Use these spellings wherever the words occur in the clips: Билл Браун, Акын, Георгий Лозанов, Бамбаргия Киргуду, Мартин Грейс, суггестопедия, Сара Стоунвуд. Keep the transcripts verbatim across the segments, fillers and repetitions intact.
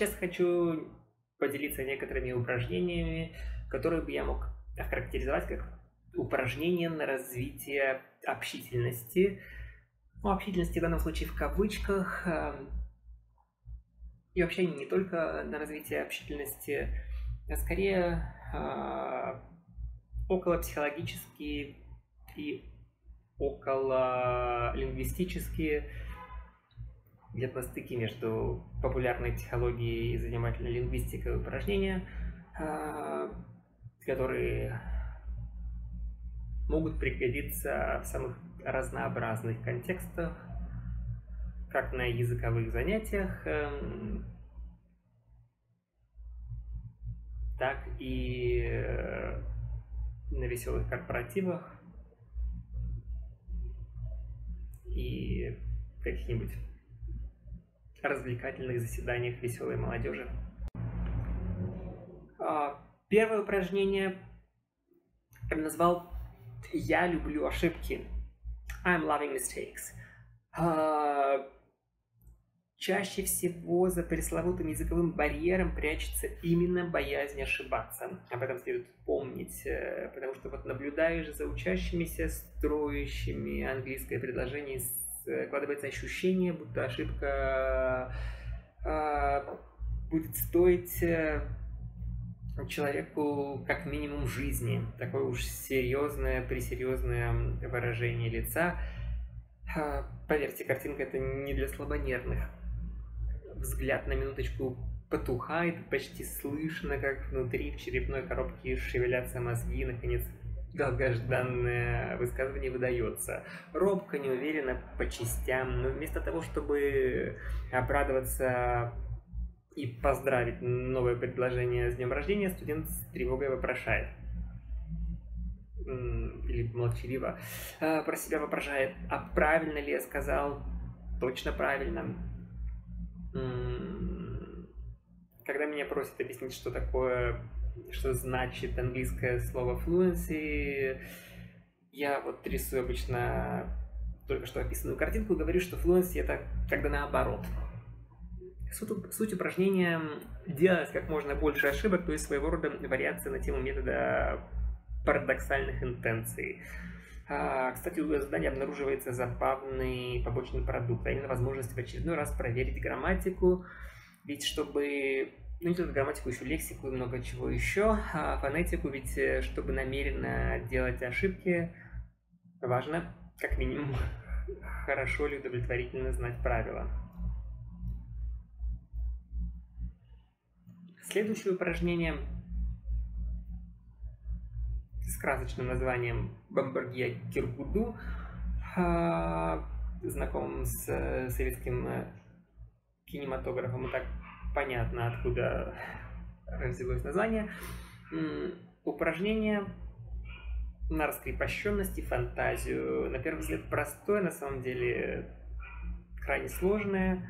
Сейчас хочу поделиться некоторыми упражнениями, которые бы я мог охарактеризовать как упражнения на развитие общительности. Ну, общительности в данном случае в кавычках. И вообще не только на развитие общительности, а скорее э, околопсихологические и окололингвистические, где-то на стыке между популярной психологией и занимательной лингвистикой упражнения, э, которые могут пригодиться в самых разнообразных контекстах, как на языковых занятиях, так и на веселых корпоративах и каких-нибудь развлекательных заседаниях веселой молодежи. Первое упражнение я назвал «Я люблю ошибки». I'm loving mistakes. Чаще всего за пресловутым языковым барьером прячется именно боязнь ошибаться. Об этом следует помнить, потому что вот наблюдаешь за учащимися, строящими английское предложение, складывается ощущение, будто ошибка э, будет стоить человеку как минимум жизни. Такое уж серьезное, пресерьезное выражение лица. Поверьте, картинка это не для слабонервных. Взгляд на минуточку потухает, почти слышно, как внутри в черепной коробке шевелятся мозги, и, наконец, долгожданное высказывание выдается. Робко, неуверенно, по частям, но вместо того, чтобы обрадоваться и поздравить новое предложение с днем рождения, студент с тревогой вопрошает. Или молчаливо про себя вопрошает, а правильно ли я сказал? Точно правильно. Когда меня просят объяснить, что такое, что значит английское слово fluency, я вот рисую обычно только что описанную картинку и говорю, что fluency это когда наоборот. Суть, суть упражнения делать как можно больше ошибок, то есть своего рода вариация на тему метода парадоксальных интенций. А, кстати, у задания обнаруживается забавный побочный продукт, а именно возможность в очередной раз проверить грамматику, ведь чтобы, ну не только грамматику, еще лексику и много чего еще, а фонетику, ведь чтобы намеренно делать ошибки, важно, как минимум, хорошо или удовлетворительно знать правила. Следующее упражнение с красочным названием «Бамбаргия Киргуду», знакомым с советским кинематографом, и так понятно, откуда взялось название. Упражнение на раскрепощенность и фантазию. На первый взгляд простое, на самом деле крайне сложное,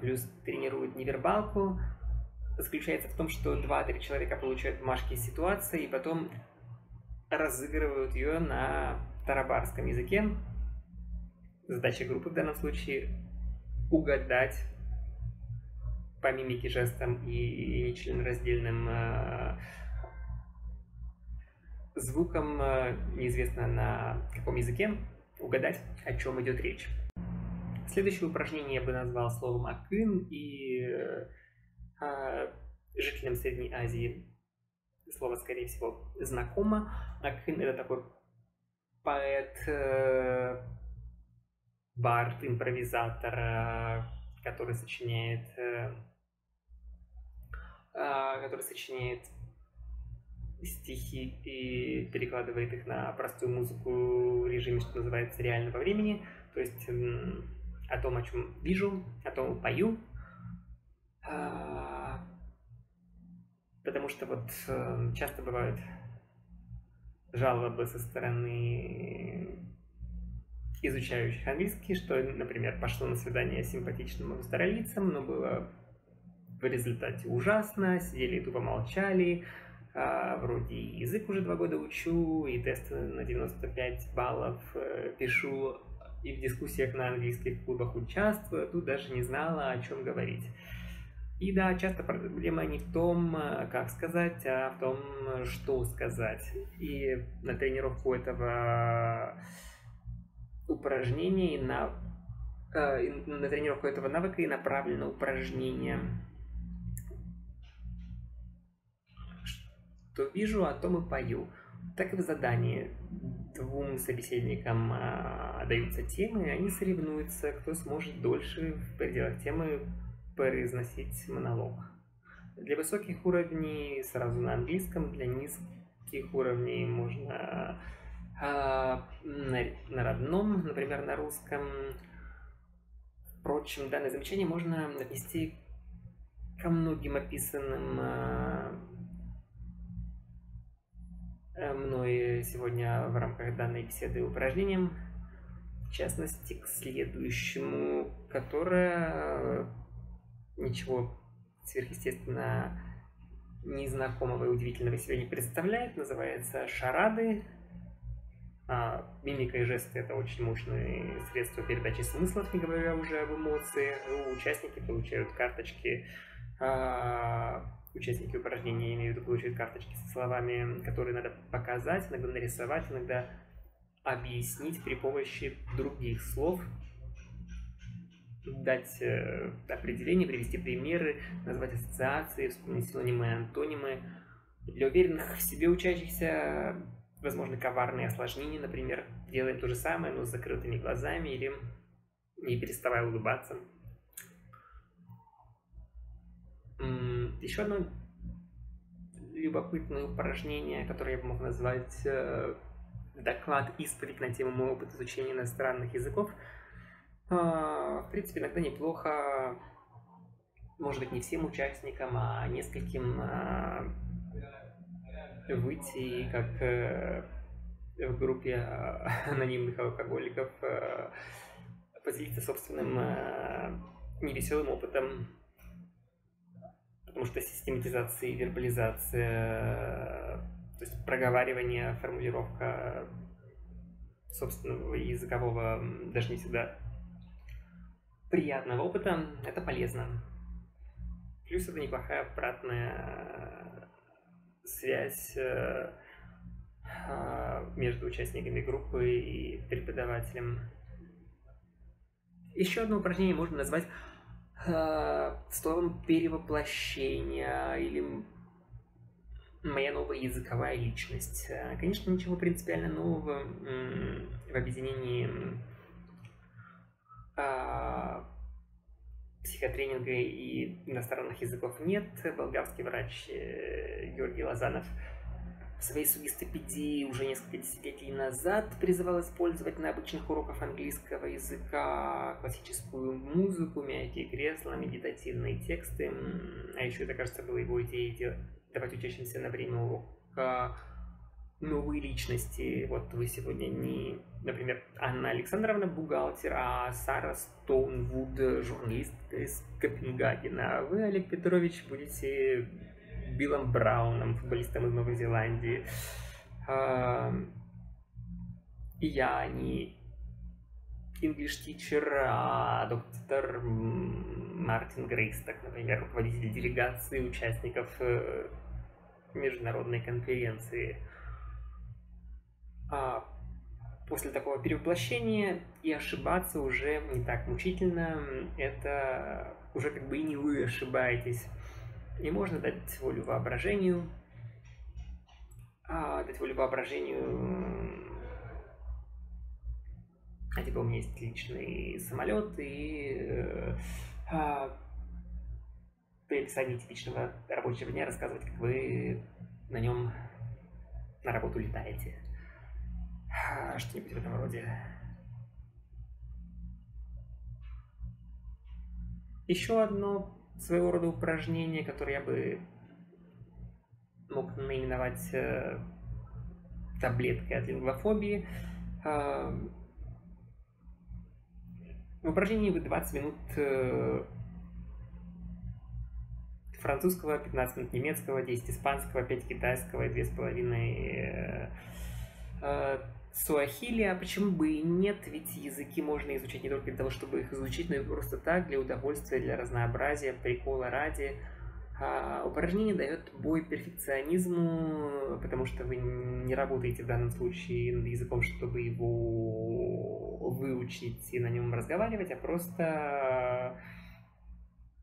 плюс тренирует невербалку. Заключается в том, что два-три человека получают бумажки из ситуации и потом разыгрывают ее на тарабарском языке. Задача группы в данном случае – угадать по мимике, жестам и нечленораздельным э, звукам, э, неизвестно на каком языке, угадать, о чем идет речь. Следующее упражнение я бы назвал словом «акын» и э, жителям Средней Азии слово, скорее всего, знакомо. Акын – это такой поэт, бард, импровизатор, который сочиняет, который сочиняет стихи и перекладывает их на простую музыку в режиме, что называется, реального времени, то есть о том, о чем вижу, о том пою. Потому что вот э, часто бывают жалобы со стороны изучающих английский, что, например, пошло на свидание симпатичным австралийцам, но было в результате ужасно, сидели и тупо молчали, э, вроде язык уже два года учу, и тесты на девяносто пять баллов э, пишу, и в дискуссиях на английских клубах участвую, тут даже не знала, о чем говорить. И да, часто проблема не в том, как сказать, а в том, что сказать. И на тренировку этого упражнения, и на, э, на тренировку этого навыка и направлено упражнение. Что вижу, о том и пою. Так и в задании двум собеседникам э, даются темы, и они соревнуются, кто сможет дольше в пределах темы произносить монолог. Для высоких уровней сразу на английском, для низких уровней можно э, на, на родном, например, на русском. Впрочем, данное замечание можно отнести ко многим описанным э, мной сегодня в рамках данной беседы упражнениям, в частности, к следующему, которое ничего сверхъестественно незнакомого и удивительного себя не представляет. Называется шарады. А, мимика и жесты — это очень мощные средства передачи смыслов, не говоря уже об эмоциях. И участники получают карточки, а, участники упражнения, я имею в виду, получают карточки со словами, которые надо показать, иногда нарисовать, иногда объяснить при помощи других слов, дать э, определение, привести примеры, назвать ассоциации, вспомнить синонимы и антонимы. Для уверенных в себе учащихся, возможно, коварные осложнения, например, делаем то же самое, но с закрытыми глазами или не переставая улыбаться. Еще одно любопытное упражнение, которое я бы мог назвать э, доклад-исповедь на тему моего опыта изучения иностранных языков. В принципе, иногда неплохо, может быть, не всем участникам, а нескольким выйти, как в группе анонимных алкоголиков, поделиться собственным невеселым опытом, потому что систематизация и вербализация, то есть проговаривание, формулировка собственного языкового, даже не всегда приятного опыта, это полезно. Плюс это неплохая обратная связь между участниками группы и преподавателем. Еще одно упражнение можно назвать словом перевоплощение или моя новая языковая личность. Конечно, ничего принципиально нового в объединении психотренинга и иностранных языков нет. Болгарский врач Георгий Лозанов в своей суггестопедии уже несколько десятилетий назад призывал использовать на обычных уроках английского языка классическую музыку, мягкие кресла, медитативные тексты. А еще это, кажется, было его идеей давать учащимся на время урока новые личности. Вот вы сегодня не, например, Анна Александровна — бухгалтер, а Сара Стоунвуд — журналист из Копенгагена. А вы, Олег Петрович, будете Биллом Брауном, футболистом из Новой Зеландии. И я не English teacher, а доктор Мартин Грейс, так, например, руководитель делегации участников международной конференции. После такого перевоплощения и ошибаться уже не так мучительно, это уже как бы и не вы ошибаетесь. И можно дать волю воображению, а, дать волю воображению, а типа у меня есть личный самолет, и а, при описании типичного рабочего дня рассказывать, как вы на нем на работу летаете. Что-нибудь в этом роде. Еще одно своего рода упражнение, которое я бы мог наименовать э, таблеткой от лингвофобии. Э, в упражнении вы двадцать минут э, французского, пятнадцать минут немецкого, десять испанского, пять китайского и две с половиной э, суахили, а почему бы и нет, ведь языки можно изучать не только для того, чтобы их изучить, но и просто так, для удовольствия, для разнообразия, прикола ради. А упражнение дает бой перфекционизму, потому что вы не работаете в данном случае над языком, чтобы его выучить и на нем разговаривать, а просто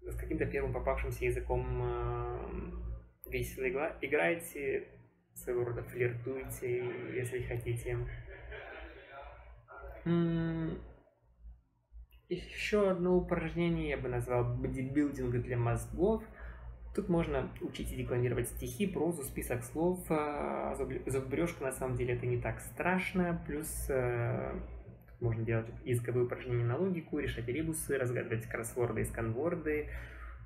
с каким-то первым попавшимся языком весело играете, своего рода флиртуйте, если хотите. Еще одно упражнение я бы назвал бодибилдинг для мозгов. Тут можно учить и декламировать стихи, прозу, список слов. Зубрежка на самом деле это не так страшно. Плюс можно делать языковые упражнения на логику, решать ребусы, разгадывать кроссворды и сканворды.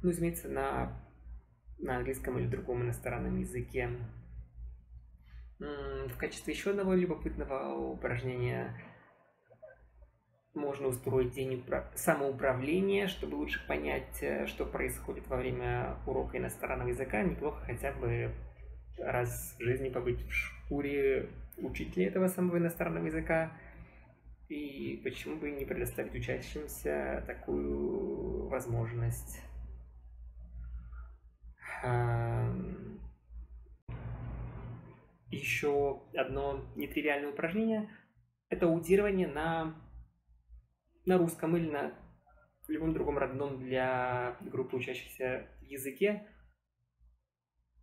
Ну, изменится на, на английском или другом иностранном языке. В качестве еще одного любопытного упражнения можно устроить день самоуправления, чтобы лучше понять, что происходит во время урока иностранного языка. Неплохо хотя бы раз в жизни побыть в шкуре учителя этого самого иностранного языка. И почему бы не предоставить учащимся такую возможность. Еще одно нетривиальное упражнение – это аудирование на, на русском или на любом другом родном для группы учащихся языке.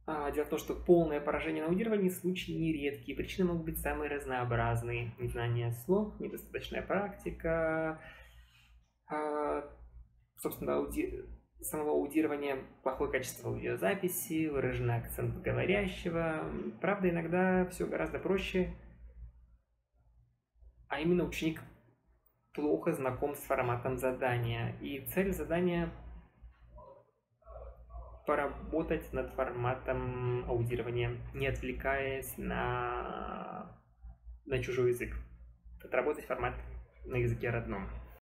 Дело в том, что полное поражение на аудировании – случаи нередкие, причины могут быть самые разнообразные. Незнание слов, недостаточная практика, собственно, ауди... самого аудирования, плохое качество аудиозаписи, выраженный акцент говорящего. Правда, иногда все гораздо проще, а именно ученик плохо знаком с форматом задания, и цель задания – поработать над форматом аудирования, не отвлекаясь на, на чужой язык. Отработать формат на языке родном.